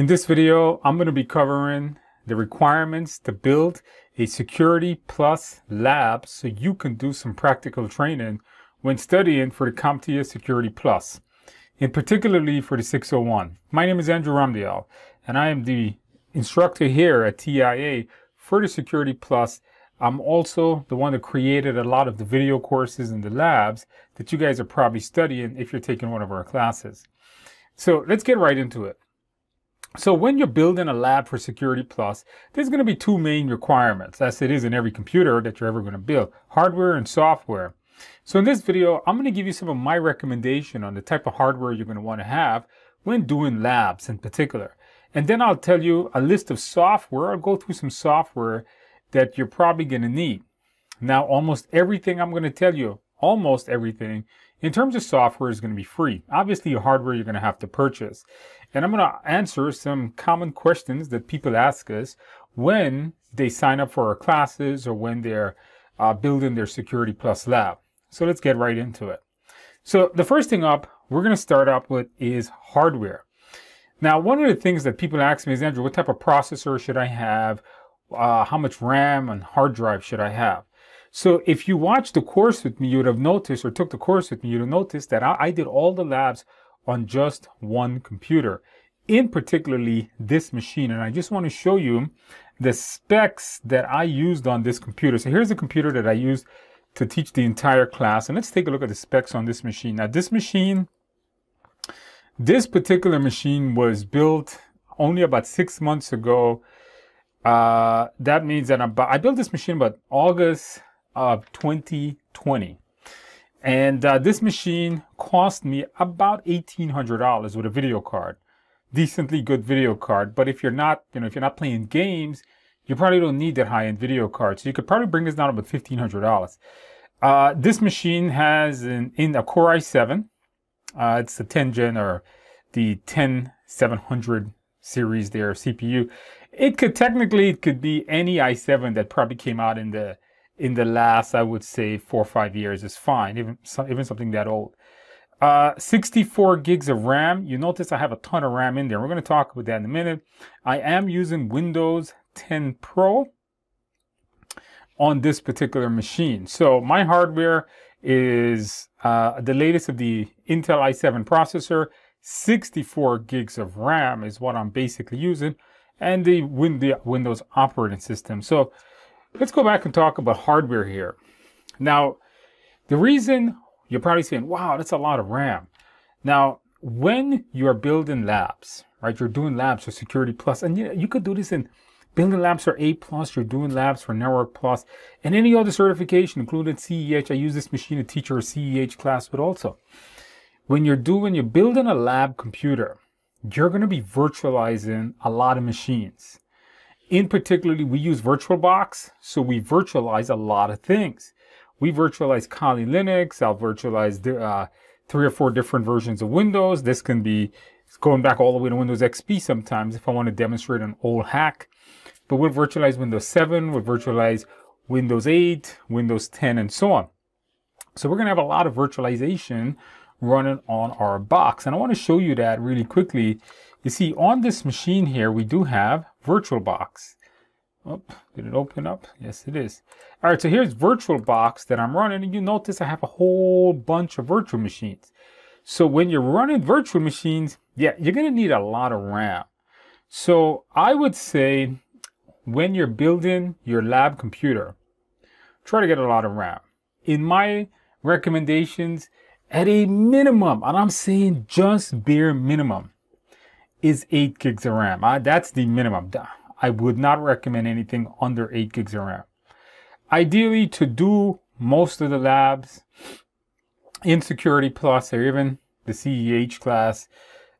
In this video, I'm going to be covering the requirements to build a Security Plus lab so you can do some practical training when studying for the CompTIA Security Plus, and particularly for the 601. My name is Andrew Ramdial, and I am the instructor here at TIA for the Security Plus. I'm also the one that created a lot of the video courses and the labs that you guys are probably studying if you're taking one of our classes. So let's get right into it. So when you're building a lab for Security Plus, there's going to be two main requirements, as it is in every computer that you're ever going to build, hardware and software. So in this video, I'm going to give you some of my recommendation on the type of hardware you're going to want to have when doing labs in particular. And then I'll tell you a list of software. I'll go through some software that you're probably going to need. Now, almost everything I'm going to tell you, almost everything in terms of software is going to be free. Obviously, your hardware you're going to have to purchase. And I'm going to answer some common questions that people ask us when they sign up for our classes or when they're building their Security Plus lab. So let's get right into it. So the first thing up we're going to start up with is hardware. Now, one of the things that people ask me is, Andrew, what type of processor should I have? How much RAM and hard drive should I have? So if you watched the course with me, you would have noticed, or took the course with me, you would have noticed that I did all the labs on just one computer, in particularly this machine. And I just want to show you the specs that I used on this computer. So here's the computer that I used to teach the entire class. And let's take a look at the specs on this machine. Now this particular machine was built only about 6 months ago. That means that I built this machine about August of 2020. And this machine cost me about $1,800 with a video card, decently good video card. But if you're not, if you're not playing games, you probably don't need that high-end video card. So you could probably bring this down about $1,500. This machine has a Core i7. It's the 10 gen or the 10700 series there CPU. It could technically, it could be any i7 that probably came out in the last, I would say, 4 or 5 years is fine, even something that old. 64 gigs of RAM. You notice I have a ton of RAM in there. We're going to talk about that in a minute. I am using Windows 10 Pro on this particular machine. So my hardware is the latest of the Intel i7 processor. 64 gigs of RAM is what I'm basically using, and the Windows operating system. So let's go back and talk about hardware here. Now, the reason you're probably saying, wow, that's a lot of RAM. Now, when you're building labs, right, you're doing labs for Security Plus, and you could do this in building labs for A+, you're doing labs for Network+, and any other certification, including CEH. I use this machine to teach our CEH class, but also, when you're building a lab computer, you're going to be virtualizing a lot of machines. In particularly, we use VirtualBox, so we virtualize a lot of things. We virtualize Kali Linux. I'll virtualize 3 or 4 different versions of Windows. This can be going back all the way to Windows XP sometimes if I want to demonstrate an old hack. But we'll virtualize Windows 7, we'll virtualize Windows 8, Windows 10, and so on. So we're going to have a lot of virtualization running on our box. And I want to show you that really quickly. You see, on this machine here, we do have VirtualBox. Oh, did it open up? Yes, it is. All right, so here's VirtualBox that I'm running. And you notice I have a whole bunch of virtual machines. So when you're running virtual machines, yeah, you're going to need a lot of RAM. So I would say when you're building your lab computer, try to get a lot of RAM. In my recommendations, at a minimum, and I'm saying just bare minimum, is 8 gigs of RAM. That's the minimum. I would not recommend anything under 8 gigs of RAM. Ideally, to do most of the labs in Security Plus or even the CEH class,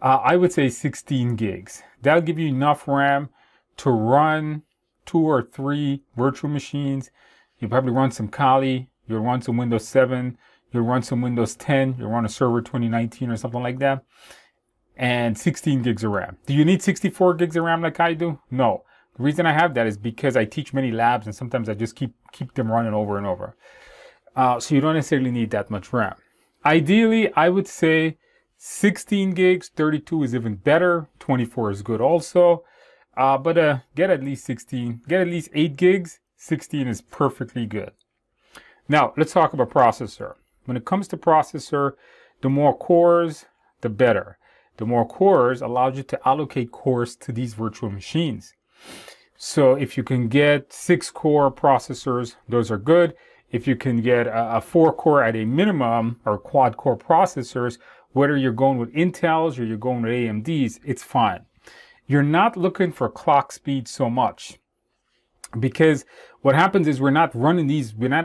I would say 16 gigs. That'll give you enough RAM to run 2 or 3 virtual machines. You'll probably run some Kali, you'll run some Windows 7, you'll run some Windows 10, you'll run a server 2019 or something like that, and 16 gigs of RAM. Do you need 64 gigs of RAM like I do? No. The reason I have that is because I teach many labs, and sometimes I just keep them running over and over. So you don't necessarily need that much RAM. Ideally, I would say 16 gigs, 32 is even better, 24 is good also. But get at least 16, get at least 8 gigs, 16 is perfectly good. Now, let's talk about processor. When it comes to processor, the more cores, the better. The more cores allows you to allocate cores to these virtual machines. So if you can get 6-core processors, those are good. If you can get a 4-core at a minimum, or quad-core processors, whether you're going with Intel's or you're going with AMD's, it's fine. You're not looking for clock speed so much, because what happens is we're not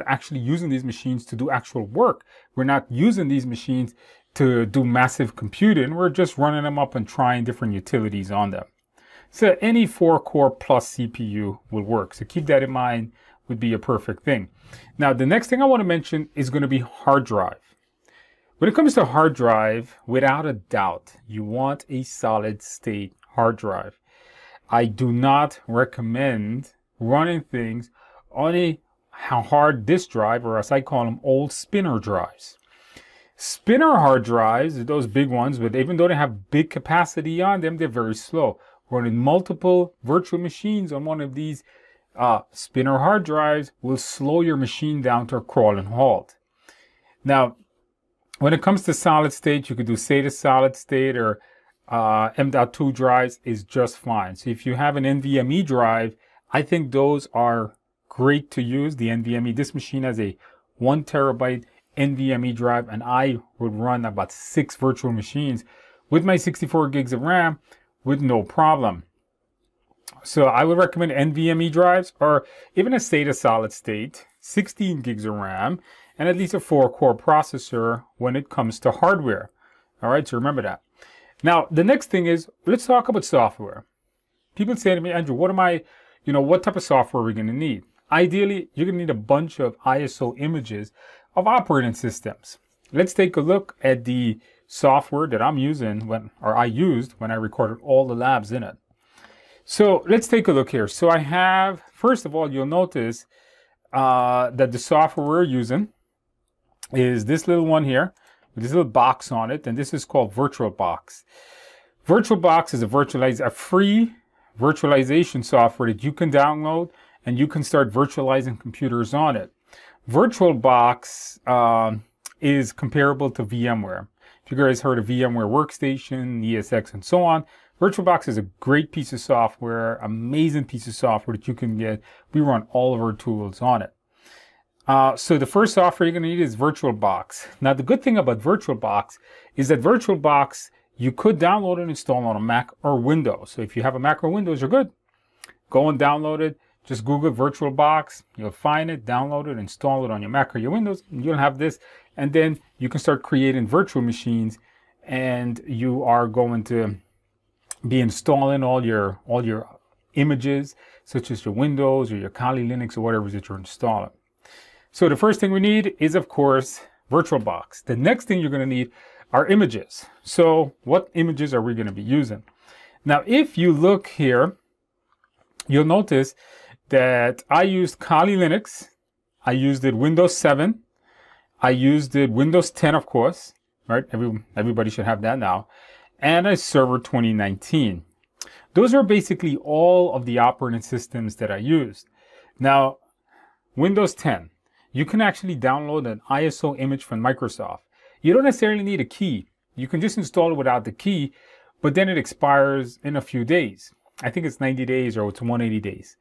actually using these machines to do actual work. We're not using these machines to do massive computing. We're just running them up and trying different utilities on them. So any 4-core plus CPU will work. So keep that in mind, would be a perfect thing. Now, the next thing I want to mention is going to be hard drive. When it comes to hard drive, without a doubt, you want a solid state hard drive. I do not recommend running things on a hard disk drive, or as I call them, old spinner drives. Spinner hard drives, those big ones, but even though they have big capacity on them, they're very slow. Running multiple virtual machines on one of these spinner hard drives will slow your machine down to a crawl and halt. Now, when it comes to solid state, you could do SATA solid state, or M.2 drives is just fine. So if you have an NVMe drive, I think those are great to use. The NVMe, this machine has a 1 terabyte NVMe drive, and I would run about 6 virtual machines with my 64 gigs of RAM with no problem. So I would recommend NVMe drives, or even a SATA solid state, 16 gigs of RAM, and at least a 4-core processor when it comes to hardware. All right, so remember that. Now, the next thing is, let's talk about software. People say to me, Andrew, what type of software are we going to need? Ideally, you're going to need a bunch of ISO images of operating systems. Let's take a look at the software that I'm using, or I used when I recorded all the labs in it. So let's take a look here. So I have, first of all, you'll notice that the software we're using is this little one here, with this little box on it, and this is called VirtualBox. VirtualBox is a free virtualization software that you can download, and you can start virtualizing computers on it. VirtualBox is comparable to VMware. If you guys heard of VMware Workstation, ESX, and so on, VirtualBox is a great piece of software, amazing piece of software that you can get. We run all of our tools on it. So the first software you're going to need is VirtualBox. Now, the good thing about VirtualBox is that VirtualBox, you could download and install on a Mac or Windows. So if you have a Mac or Windows, you're good. Go and download it. Just Google VirtualBox. You'll find it, download it, install it on your Mac or your Windows, and you'll have this. And then you can start creating virtual machines, and you are going to be installing all your images, such as your Windows or your Kali Linux or whatever that you're installing. So the first thing we need is, of course, VirtualBox. The next thing you're going to need are images. So what images are we going to be using? Now, if you look here, you'll notice that I used Kali Linux. I used it Windows 7. I used it Windows 10, of course, right? Everybody should have that now. And a Server 2019. Those are basically all of the operating systems that I used. Now, Windows 10, you can actually download an ISO image from Microsoft. You don't necessarily need a key. You can just install it without the key, but then it expires in a few days. I think it's 90 days or it's 180 days.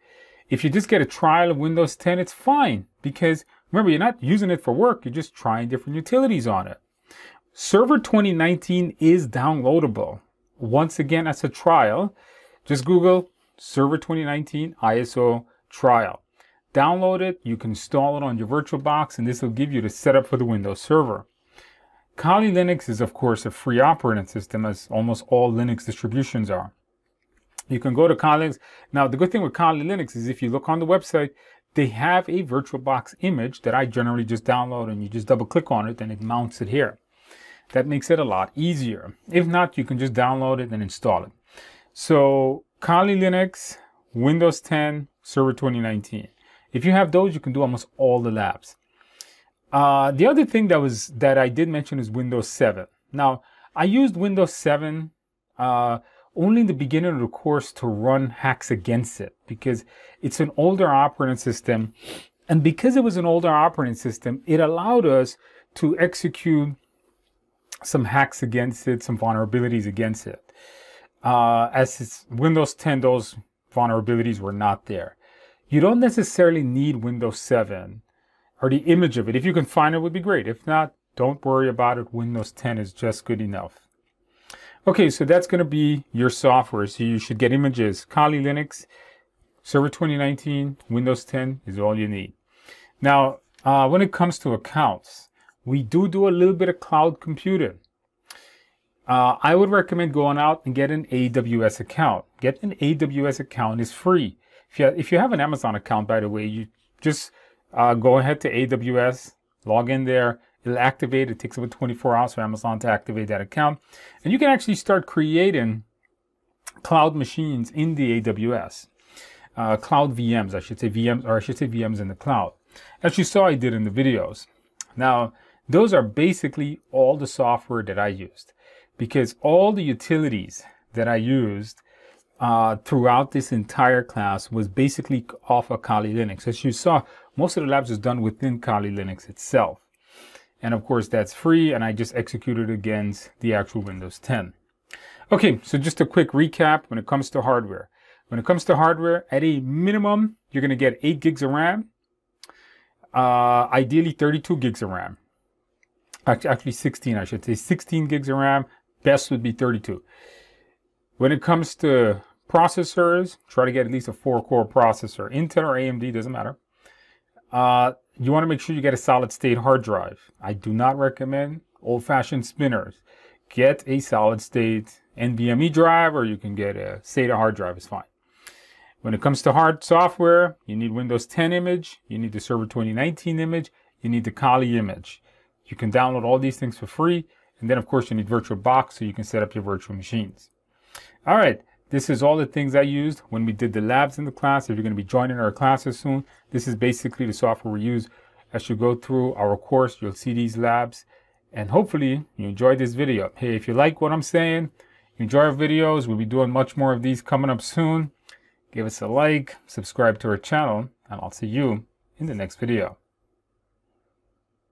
If you just get a trial of Windows 10, it's fine, because remember, you're not using it for work. You're just trying different utilities on it. Server 2019 is downloadable. Once again, that's a trial. Just Google Server 2019 ISO trial. Download it. You can install it on your VirtualBox, and this will give you the setup for the Windows Server. Kali Linux is, of course, a free operating system, as almost all Linux distributions are. You can go to Kali Linux. Now, the good thing with Kali Linux is if you look on the website, they have a VirtualBox image that I generally just download, and you just double-click on it, and it mounts it here. That makes it a lot easier. If not, you can just download it and install it. So Kali Linux, Windows 10, Server 2019. If you have those, you can do almost all the labs. The other thing that I did mention is Windows 7. Now, I used Windows 7 only in the beginning of the course to run hacks against it, because it's an older operating system. And because it was an older operating system, it allowed us to execute some hacks against it, some vulnerabilities against it. As it's Windows 10, those vulnerabilities were not there. You don't necessarily need Windows 7 or the image of it. If you can find it, would be great. If not, don't worry about it. Windows 10 is just good enough. Okay, so that's going to be your software. So you should get images. Kali Linux, Server 2019, Windows 10 is all you need. Now, when it comes to accounts, we do a little bit of cloud computing. I would recommend going out and get an AWS account. Get an AWS account, is free. If you have an Amazon account, by the way, you just go ahead to AWS, log in there, it'll activate. It takes about 24 hours for Amazon to activate that account. And you can actually start creating cloud machines in the AWS. Cloud VMs, I should say VMs, or I should say VMs in the cloud. As you saw, I did in the videos. Now, those are basically all the software that I used, because all the utilities that I used throughout this entire class was basically off of Kali Linux. As you saw, most of the labs is done within Kali Linux itself. And of course, that's free, and I just executed against the actual Windows 10. Okay, so just a quick recap when it comes to hardware. When it comes to hardware, at a minimum, you're going to get 8 gigs of RAM, ideally 32 gigs of RAM. Actually 16, I should say. 16 gigs of RAM, best would be 32. When it comes to processors, try to get at least a 4-core processor. Intel or AMD, doesn't matter. You want to make sure you get a solid-state hard drive. I do not recommend old-fashioned spinners. Get a solid-state NVMe drive, or you can get a SATA hard drive, is fine. When it comes to hard software, you need Windows 10 image, you need the Server 2019 image, you need the Kali image. You can download all these things for free, and then of course you need VirtualBox so you can set up your virtual machines. All right, this is all the things I used when we did the labs in the class. If you're going to be joining our classes soon, this is basically the software we use. As you go through our course, you'll see these labs, and hopefully you enjoyed this video. Hey, if you like what I'm saying, enjoy our videos. We'll be doing much more of these coming up soon. Give us a like, subscribe to our channel, and I'll see you in the next video.